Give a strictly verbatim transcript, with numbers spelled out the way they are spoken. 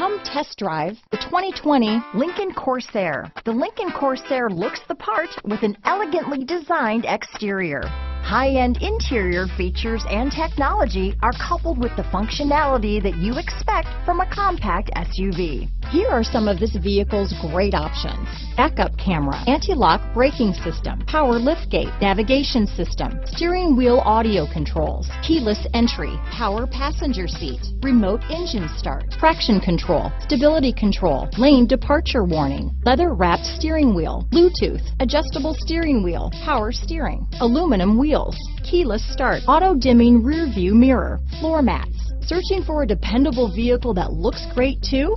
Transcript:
Come test drive the twenty twenty Lincoln Corsair. The Lincoln Corsair looks the part with an elegantly designed exterior. High-end interior features and technology are coupled with the functionality that you expect from a compact S U V. Here are some of this vehicle's great options: backup camera, anti-lock braking system, power liftgate, navigation system, steering wheel audio controls, keyless entry, power passenger seat, remote engine start, traction control, stability control, lane departure warning, leather-wrapped steering wheel, Bluetooth, adjustable steering wheel, power steering, aluminum wheels, keyless start, auto-dimming rear-view mirror, floor mats. Searching for a dependable vehicle that looks great too?